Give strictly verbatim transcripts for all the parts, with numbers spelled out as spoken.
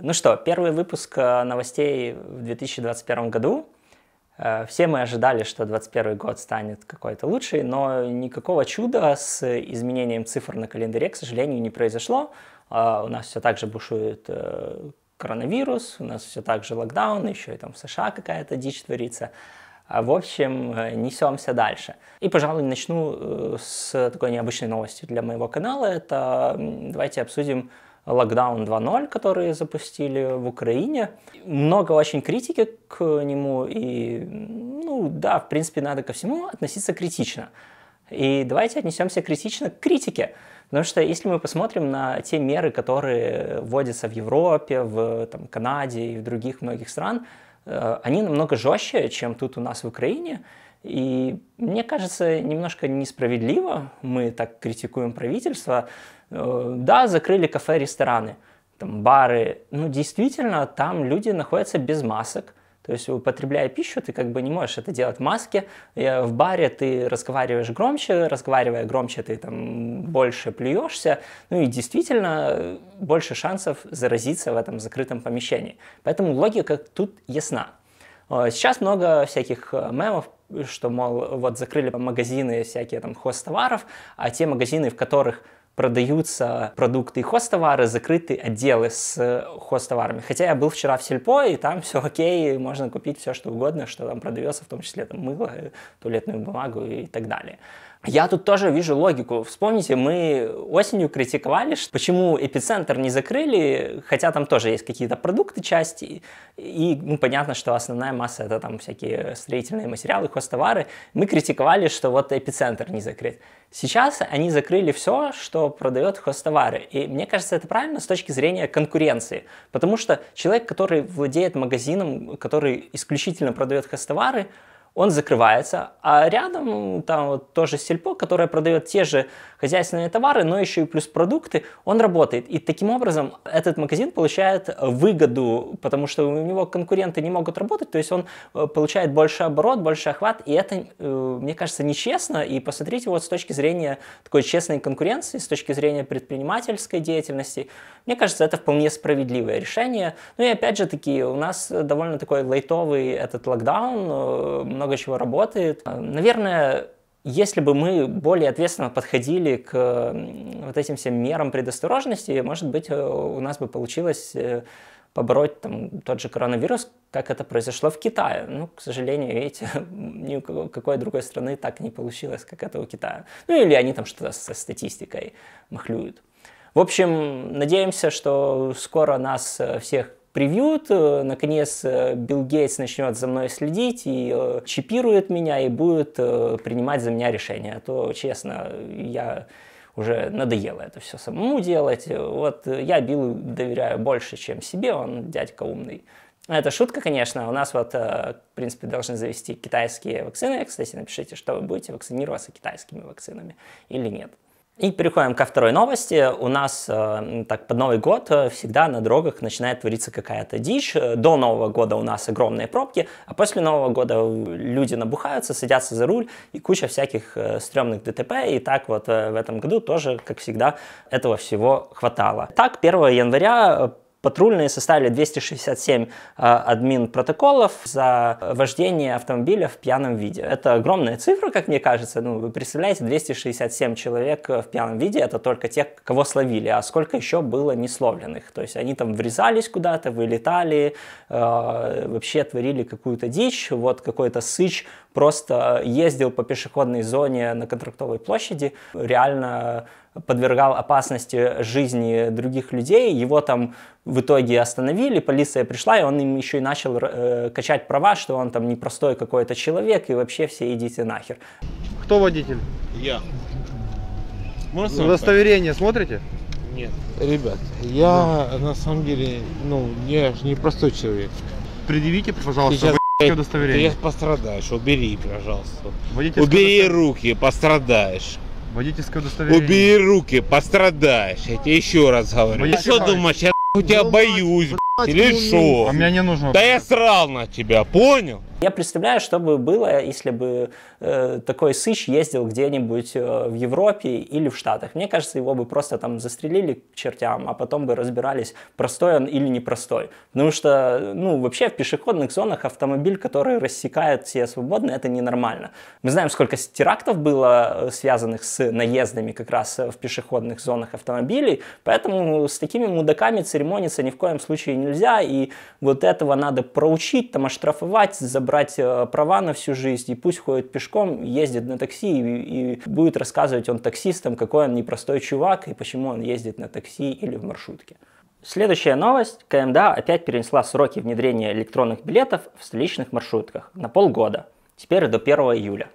Ну что, первый выпуск новостей в две тысячи двадцать первом году. Все мы ожидали, что двадцать первый год станет какой-то лучший, но никакого чуда с изменением цифр на календаре, к сожалению, не произошло. У нас все так же бушует коронавирус, у нас все так же локдаун, еще и там в США какая-то дичь творится. В общем, несемся дальше. И, пожалуй, начну с такой необычной новости для моего канала. Это давайте обсудим локдаун два ноль, который запустили в Украине. Много очень критики к нему, и, ну да, в принципе, надо ко всему относиться критично. И давайте отнесемся критично к критике. Потому что если мы посмотрим на те меры, которые вводятся в Европе, в там, Канаде и в других многих стран, они намного жестче, чем тут у нас в Украине, и мне кажется, немножко несправедливо мы так критикуем правительство. Да, закрыли кафе, рестораны, там, бары, ну действительно, там люди находятся без масок, то есть употребляя пищу, ты как бы не можешь это делать в маске, в баре ты разговариваешь громче, разговаривая громче, ты там больше плюешься, ну и действительно больше шансов заразиться в этом закрытом помещении. Поэтому логика тут ясна. Сейчас много всяких мемов, что, мол, вот закрыли магазины всякие там хозтоваров, а те магазины, в которых продаются продукты и хозтовары, закрыты отделы с хозтоварами. Хотя я был вчера в Сельпо, и там все окей, можно купить все, что угодно, что там продается, в том числе там, мыло, туалетную бумагу и так далее. Я тут тоже вижу логику. Вспомните, мы осенью критиковали, почему эпицентр не закрыли, хотя там тоже есть какие-то продукты, части, и ну, понятно, что основная масса это там всякие строительные материалы, хозтовары. Мы критиковали, что вот эпицентр не закрыт. Сейчас они закрыли все, что продает хозтовары. И мне кажется, это правильно с точки зрения конкуренции. Потому что человек, который владеет магазином, который исключительно продает хозтовары, он закрывается, а рядом там вот тоже Сельпо, которое продает те же хозяйственные товары, но еще и плюс продукты, он работает. И таким образом этот магазин получает выгоду, потому что у него конкуренты не могут работать, то есть он получает больше оборот, больше охват, и это, мне кажется, нечестно. И посмотрите вот с точки зрения такой честной конкуренции, с точки зрения предпринимательской деятельности, мне кажется, это вполне справедливое решение. Ну и опять же таки, у нас довольно такой лайтовый этот локдаун, много чего работает. Наверное, если бы мы более ответственно подходили к вот этим всем мерам предосторожности, может быть, у нас бы получилось побороть там, тот же коронавирус, как это произошло в Китае. Ну, к сожалению, видите, ни у какой другой страны так не получилось, как это у Китая. Ну, или они там что-то со статистикой махлюют. В общем, надеемся, что скоро нас всех привьют, наконец Билл Гейтс начнет за мной следить и чипирует меня, и будет принимать за меня решения. А то, честно, я уже надоело это все самому делать. Вот я Биллу доверяю больше, чем себе, он дядька умный. Это шутка, конечно. У нас вот, в принципе, должны завести китайские вакцины. Кстати, напишите, что вы будете вакцинироваться китайскими вакцинами или нет. И переходим ко второй новости. У нас так под Новый год всегда на дорогах начинает твориться какая-то дичь. До Нового года у нас огромные пробки, а после Нового года люди набухаются, садятся за руль и куча всяких стрёмных ДТП. И так вот в этом году тоже, как всегда, этого всего хватало. Так, первого января патрульные составили двести шестьдесят семь э, админ-протоколов за вождение автомобиля в пьяном виде. Это огромная цифра, как мне кажется. Ну, вы представляете, двести шестьдесят семь человек в пьяном виде, это только тех, кого словили, а сколько еще было несловленных. То есть они там врезались куда-то, вылетали, э, вообще творили какую-то дичь. Вот какой-то сыч просто ездил по пешеходной зоне на Контрактовой площади, реально подвергал опасности жизни других людей, его там в итоге остановили, полиция пришла, и он им еще и начал э, качать права, что он там непростой какой-то человек, и вообще все идите нахер. Кто водитель? Я. Можно удостоверение смотрите? Нет. Ребят, я да. на самом деле, ну, я же непростой человек. Предъявите, пожалуйста, сейчас... удостоверение. Ты пострадаешь, убери, пожалуйста. Водитель убери удостов... руки, пострадаешь. Водительское удостоверение. Убери руки, пострадаешь. Я тебе еще раз говорю. Водитель... Что думаешь, я у тебя боюсь, или что? А мне не нужно. Да я срал на тебя, понял? Я представляю, что бы было, если бы э, такой сыщ ездил где-нибудь э, в Европе или в Штатах. Мне кажется, его бы просто там застрелили к чертям, а потом бы разбирались, простой он или непростой. Потому что, ну, вообще в пешеходных зонах автомобиль, который рассекает все свободно, это ненормально. Мы знаем, сколько терактов было связанных с наездами как раз в пешеходных зонах автомобилей, поэтому с такими мудаками церемониться ни в коем случае нельзя, и вот этого надо проучить, там оштрафовать, забрать права на всю жизнь, и пусть ходит пешком, ездит на такси, и, и будет рассказывать он таксистам, какой он непростой чувак, и почему он ездит на такси или в маршрутке. Следующая новость. КМДА опять перенесла сроки внедрения электронных билетов в столичных маршрутках на полгода, теперь до первого июля.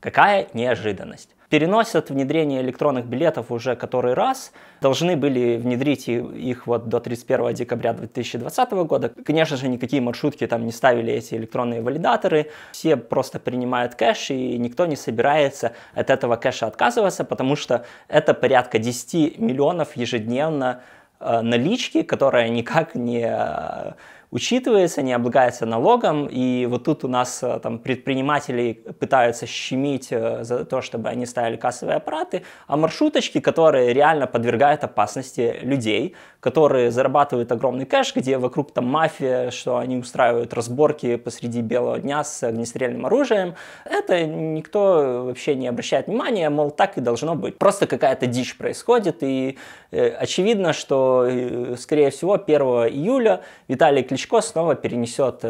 Какая неожиданность. Переносят внедрение электронных билетов уже который раз. Должны были внедрить их вот до тридцать первого декабря две тысячи двадцатого года. Конечно же, никакие маршрутки там не ставили эти электронные валидаторы. Все просто принимают кэш, и никто не собирается от этого кэша отказываться, потому что это порядка десяти миллионов ежедневно налички, которая никак не учитывается, не облагается налогом, и вот тут у нас там предприниматели пытаются щемить за то, чтобы они ставили кассовые аппараты, а маршруточки, которые реально подвергают опасности людей, которые зарабатывают огромный кэш, где вокруг там мафия, что они устраивают разборки посреди белого дня с огнестрельным оружием, это никто вообще не обращает внимания, мол, так и должно быть. Просто какая-то дичь происходит, и э, очевидно, что, э, скорее всего, первого июля Виталий Кличко снова перенесет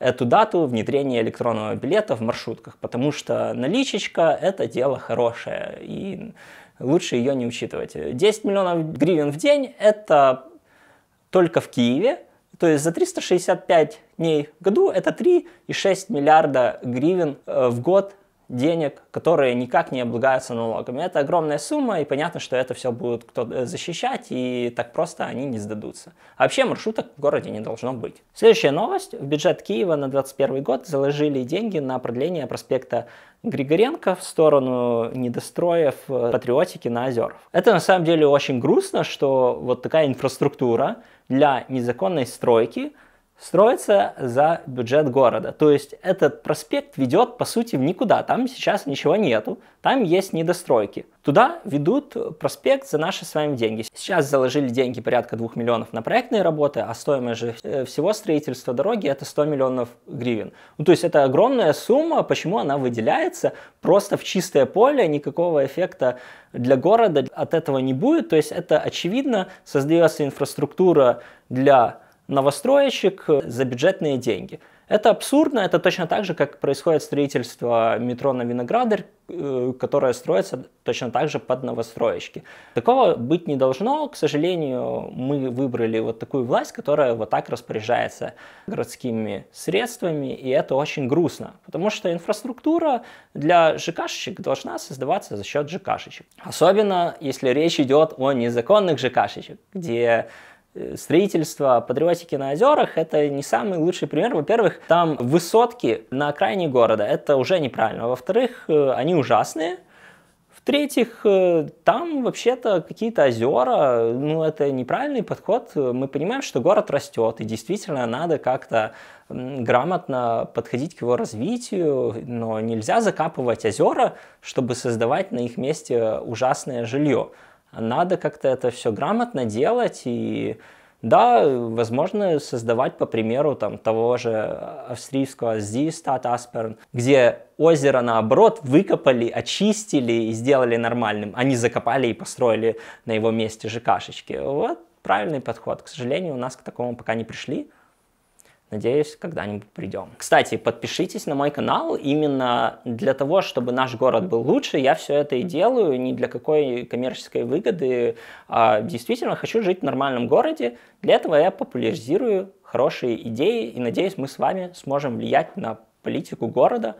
эту дату внедрения электронного билета в маршрутках, потому что наличечка – это дело хорошее, и лучше ее не учитывать. десять миллионов гривен в день – это только в Киеве, то есть за триста шестьдесят пять дней в году это три и шесть миллиарда гривен в год денег, которые никак не облагаются налогами. Это огромная сумма, и понятно, что это все будет кто-то защищать, и так просто они не сдадутся. А вообще маршруток в городе не должно быть. Следующая новость. В бюджет Киева на двадцать первый год заложили деньги на продление проспекта Григоренко в сторону недостроев Патриотики на озерах. Это на самом деле очень грустно, что вот такая инфраструктура для незаконной стройки строится за бюджет города. То есть этот проспект ведет, по сути, в никуда. Там сейчас ничего нету. Там есть недостройки. Туда ведут проспект за наши с вами деньги. Сейчас заложили деньги порядка двух миллионов на проектные работы, а стоимость же всего строительства дороги это сто миллионов гривен. Ну, то есть это огромная сумма. Почему она выделяется? Просто в чистое поле никакого эффекта для города от этого не будет. То есть это очевидно. Создается инфраструктура для новостроечек за бюджетные деньги. Это абсурдно, это точно так же, как происходит строительство метро на Виноградарь, которое строится точно так же под новостроечки. Такого быть не должно, к сожалению, мы выбрали вот такую власть, которая вот так распоряжается городскими средствами, и это очень грустно, потому что инфраструктура для ЖКшечек должна создаваться за счет ЖКшечек. Особенно, если речь идет о незаконных ЖКшечек, где строительство Патриотики на озерах это не самый лучший пример. Во-первых, там высотки на окраине города, это уже неправильно. Во-вторых, они ужасные. В-третьих, там вообще-то какие-то озера, ну это неправильный подход. Мы понимаем, что город растет, и действительно надо как-то грамотно подходить к его развитию, но нельзя закапывать озера, чтобы создавать на их месте ужасное жилье. Надо как-то это все грамотно делать и, да, возможно, создавать, по примеру, там, того же австрийского Зайдштадт Асперн, где озеро, наоборот, выкопали, очистили и сделали нормальным, а не закопали и построили на его месте ЖКшечки. Вот правильный подход. К сожалению, у нас к такому пока не пришли. Надеюсь, когда-нибудь придем. Кстати, подпишитесь на мой канал. Именно для того, чтобы наш город был лучше, я все это и делаю. Не для какой коммерческой выгоды. А действительно, хочу жить в нормальном городе. Для этого я популяризирую хорошие идеи. И надеюсь, мы с вами сможем влиять на политику города.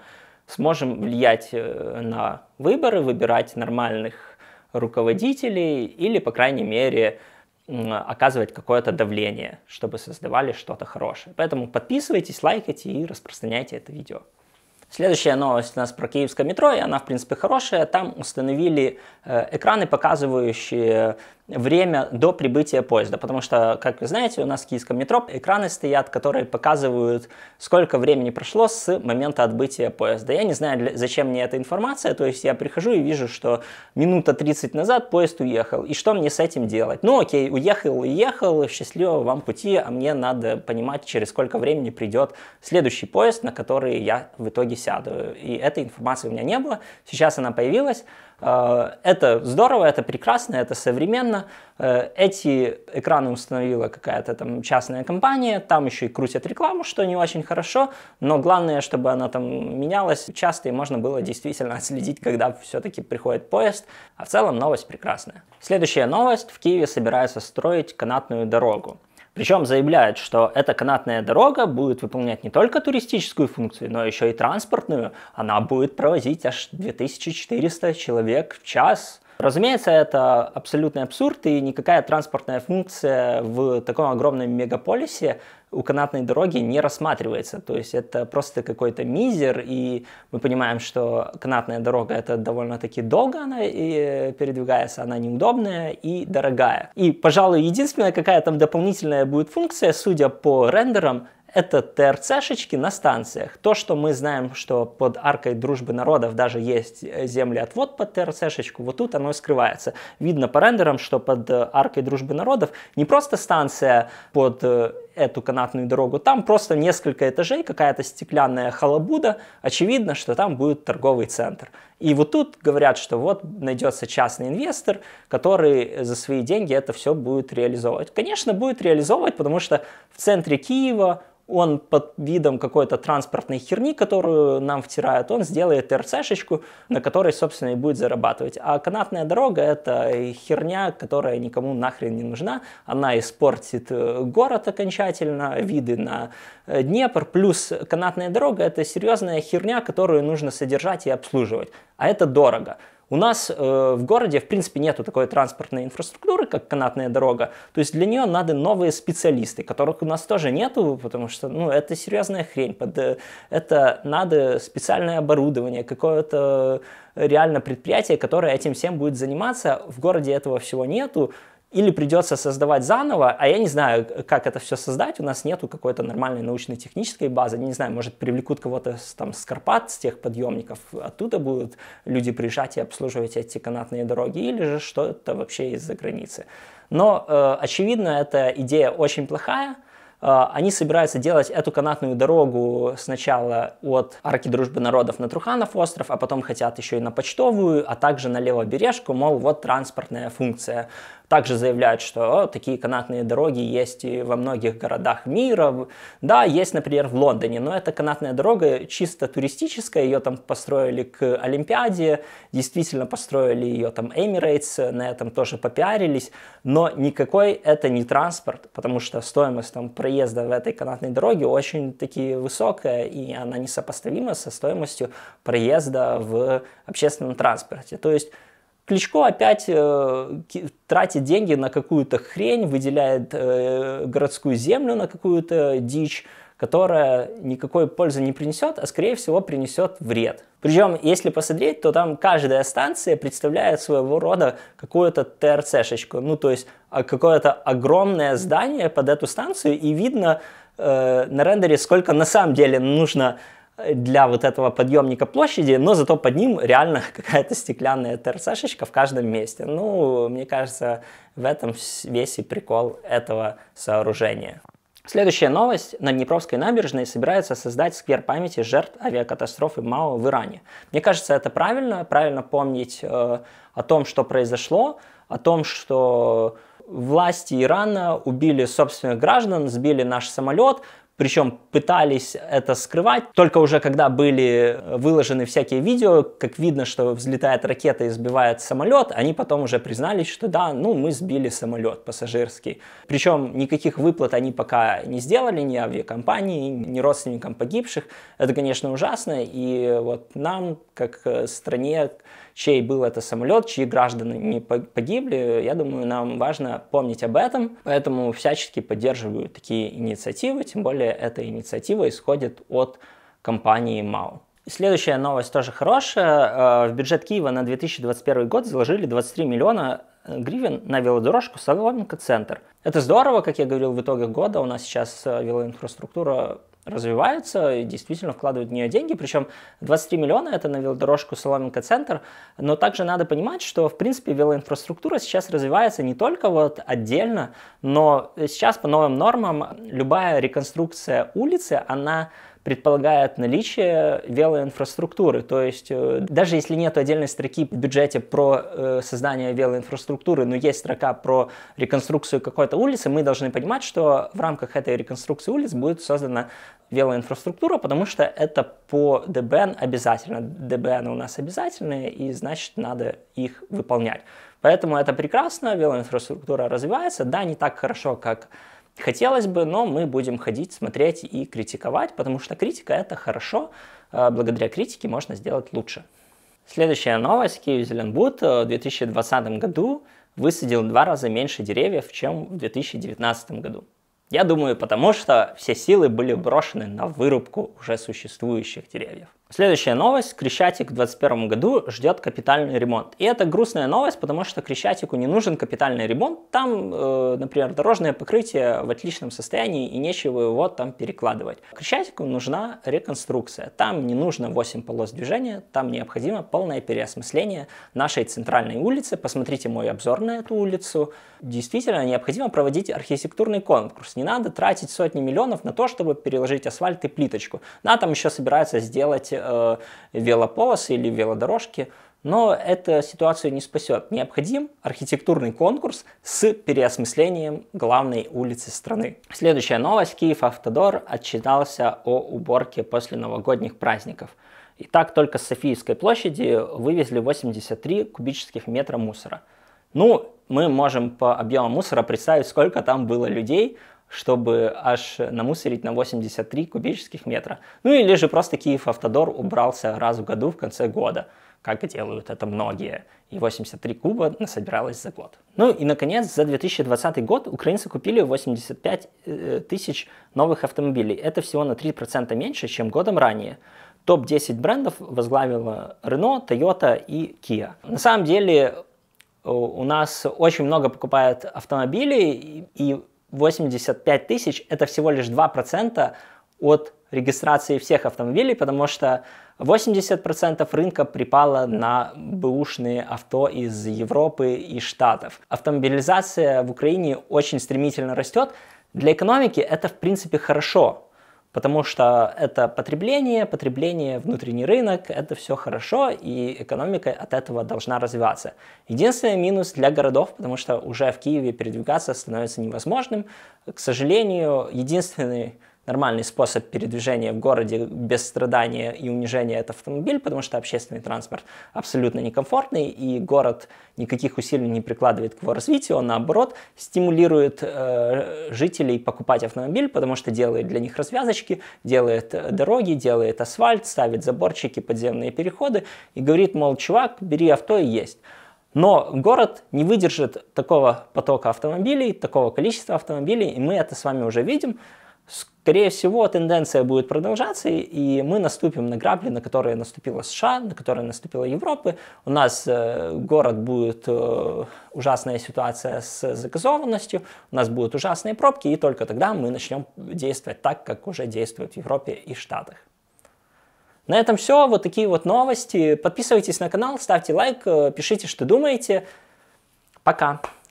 Сможем влиять на выборы, выбирать нормальных руководителей. Или, по крайней мере, оказывать какое-то давление, чтобы создавали что-то хорошее. Поэтому подписывайтесь, лайкайте и распространяйте это видео. Следующая новость у нас про киевское метро, и она, в принципе, хорошая. Там установили э, экраны, показывающие время до прибытия поезда, потому что, как вы знаете, у нас в киевском метро экраны стоят, которые показывают, сколько времени прошло с момента отбытия поезда. Я не знаю, зачем мне эта информация, то есть я прихожу и вижу, что минута тридцать назад поезд уехал, и что мне с этим делать? Ну окей, уехал, уехал, счастливого вам пути, а мне надо понимать, через сколько времени придет следующий поезд, на который я в итоге сяду. И этой информации у меня не было, сейчас она появилась. Это здорово, это прекрасно, это современно. Эти экраны установила какая-то там частная компания, там еще и крутят рекламу, что не очень хорошо, но главное, чтобы она там менялась часто, и можно было действительно отследить, когда все-таки приходит поезд. А в целом новость прекрасная. Следующая новость. В Киеве собираются строить канатную дорогу. Причем заявляют, что эта канатная дорога будет выполнять не только туристическую функцию, но еще и транспортную. Она будет провозить аж две тысячи четыреста человек в час. Разумеется, это абсолютный абсурд, и никакая транспортная функция в таком огромном мегаполисе у канатной дороги не рассматривается. То есть это просто какой-то мизер, и мы понимаем, что канатная дорога это довольно-таки долго она и передвигается, она неудобная и дорогая. И, пожалуй, единственная какая там дополнительная будет функция, судя по рендерам, это ТРЦ-шечки на станциях. То, что мы знаем, что под аркой Дружбы народов даже есть землеотвод под ТРЦ-шечку, вот тут оно и скрывается. Видно по рендерам, что под аркой Дружбы народов не просто станция под эту канатную дорогу, там просто несколько этажей, какая-то стеклянная халабуда, очевидно, что там будет торговый центр. И вот тут говорят, что вот найдется частный инвестор, который за свои деньги это все будет реализовывать. Конечно, будет реализовывать, потому что в центре Киева он под видом какой-то транспортной херни, которую нам втирают, он сделает ТРЦ-шечку, на которой, собственно, и будет зарабатывать. А канатная дорога – это херня, которая никому нахрен не нужна. Она испортит город окончательно, виды на Днепр. Плюс канатная дорога – это серьезная херня, которую нужно содержать и обслуживать. А это дорого. У нас э, в городе, в принципе, нету такой транспортной инфраструктуры, как канатная дорога. То есть для нее надо новые специалисты, которых у нас тоже нету, потому что, ну, это серьезная хрень. Под, э, это надо специальное оборудование, какое-то реально предприятие, которое этим всем будет заниматься. В городе этого всего нету. Или придется создавать заново, а я не знаю, как это все создать, у нас нету какой-то нормальной научно-технической базы, не знаю, может привлекут кого-то там с Карпат, с тех подъемников, оттуда будут люди приезжать и обслуживать эти канатные дороги, или же что-то вообще из-за границы. Но, э, очевидно, эта идея очень плохая. Они собираются делать эту канатную дорогу сначала от арки Дружбы народов на Труханов остров, а потом хотят еще и на Почтовую, а также на Левобережку, мол, вот транспортная функция. Также заявляют, что о, такие канатные дороги есть и во многих городах мира. Да, есть, например, в Лондоне, но эта канатная дорога чисто туристическая, ее там построили к Олимпиаде, действительно построили ее там Emirates, на этом тоже попиарились, но никакой это не транспорт, потому что стоимость там проезда в этой канатной дороге очень-таки высокая, и она несопоставима со стоимостью проезда в общественном транспорте. То есть Кличко опять э, тратит деньги на какую-то хрень, выделяет э, городскую землю на какую-то дичь, которая никакой пользы не принесет, а скорее всего принесет вред. Причем, если посмотреть, то там каждая станция представляет своего рода какую-то ТРЦ-шечку, ну то есть какое-то огромное здание под эту станцию, и видно э, на рендере, сколько на самом деле нужно для вот этого подъемника площади, но зато под ним реально какая-то стеклянная ТРЦ-шечка в каждом месте. Ну, мне кажется, в этом весь и прикол этого сооружения. Следующая новость. На Днепровской набережной собираются создать сквер памяти жертв авиакатастрофы МАУ в Иране. Мне кажется, это правильно. Правильно помнить э, о том, что произошло, о том, что власти Ирана убили собственных граждан, сбили наш самолет. Причем пытались это скрывать, только уже когда были выложены всякие видео, как видно, что взлетает ракета и сбивает самолет, они потом уже признались, что да, ну мы сбили самолет пассажирский. Причем никаких выплат они пока не сделали, ни авиакомпании, ни родственникам погибших. Это, конечно, ужасно, и вот нам, как стране, чей был это самолет, чьи граждане не погибли, я думаю, нам важно помнить об этом, поэтому всячески поддерживаю такие инициативы, тем более эта инициатива исходит от компании МАУ. Следующая новость тоже хорошая. В бюджет Киева на две тысячи двадцать первый год заложили двадцать три миллиона гривен на велодорожку Соломенко-Центр. Это здорово, как я говорил, в итогах года у нас сейчас велоинфраструктура развивается и действительно вкладывают в нее деньги. Причем двадцать три миллиона это на велодорожку Соломенко-Центр. Но также надо понимать, что в принципе велоинфраструктура сейчас развивается не только вот отдельно, но сейчас по новым нормам любая реконструкция улицы, она предполагает наличие велоинфраструктуры. То есть даже если нет отдельной строки в бюджете про э, создание велоинфраструктуры, но есть строка про реконструкцию какой-то улицы, мы должны понимать, что в рамках этой реконструкции улиц будет создана велоинфраструктура, потому что это по ДБН обязательно. ДБН у нас обязательные, и значит надо их выполнять. Поэтому это прекрасно, велоинфраструктура развивается, да, не так хорошо, как хотелось бы, но мы будем ходить, смотреть и критиковать, потому что критика – это хорошо. Благодаря критике можно сделать лучше. Следующая новость. Киевзеленбуд в две тысячи двадцатом году высадил в два раза меньше деревьев, чем в две тысячи девятнадцатом году. Я думаю, потому что все силы были брошены на вырубку уже существующих деревьев. Следующая новость. Крещатик в две тысячи двадцать первом году ждет капитальный ремонт. И это грустная новость, потому что Крещатику не нужен капитальный ремонт. Там, э, например, дорожное покрытие в отличном состоянии и нечего его там перекладывать. Крещатику нужна реконструкция. Там не нужно восемь полос движения, там необходимо полное переосмысление нашей центральной улицы. Посмотрите мой обзор на эту улицу. Действительно, необходимо проводить архитектурный конкурс. Не надо тратить сотни миллионов на то, чтобы переложить асфальт и плиточку. На там еще собираются сделать велополосы или велодорожки, но эта ситуацию не спасет. Необходим архитектурный конкурс с переосмыслением главной улицы страны. Следующая новость. Киевавтодор отчитался о уборке после новогодних праздников. И так только с Софийской площади вывезли восемьдесят три кубических метра мусора. Ну, мы можем по объему мусора представить, сколько там было людей, чтобы аж намусорить на восемьдесят три кубических метра. Ну или же просто Киевавтодор убрался раз в году в конце года, как и делают это многие. И восемьдесят три куба насобиралось за год. Ну и наконец, за две тысячи двадцатый год украинцы купили восемьдесят пять тысяч новых автомобилей. Это всего на три процента меньше, чем годом ранее. топ десять брендов возглавила Renault, Toyota и Kia. На самом деле у нас очень много покупают автомобилей, и восемьдесят пять тысяч это всего лишь два процента от регистрации всех автомобилей, потому что восемьдесят процентов рынка припало на бэушные авто из Европы и Штатов. Автомобилизация в Украине очень стремительно растет. Для экономики это в принципе хорошо, потому что это потребление, потребление, внутренний рынок, это все хорошо, и экономика от этого должна развиваться. Единственный минус для городов, потому что уже в Киеве передвигаться становится невозможным. К сожалению, единственный нормальный способ передвижения в городе без страдания и унижения – это автомобиль, потому что общественный транспорт абсолютно некомфортный, и город никаких усилий не прикладывает к его развитию, он, наоборот, стимулирует э, жителей покупать автомобиль, потому что делает для них развязочки, делает дороги, делает асфальт, ставит заборчики, подземные переходы и говорит, мол, чувак, бери авто и есть. Но город не выдержит такого потока автомобилей, такого количества автомобилей, и мы это с вами уже видим. Скорее всего, тенденция будет продолжаться, и мы наступим на грабли, на которые наступила США, на которые наступила Европа. У нас э, город будет э, ужасная ситуация с загазованностью, у нас будут ужасные пробки, и только тогда мы начнем действовать так, как уже действуют в Европе и Штатах. На этом все. Вот такие вот новости. Подписывайтесь на канал, ставьте лайк, пишите, что думаете. Пока!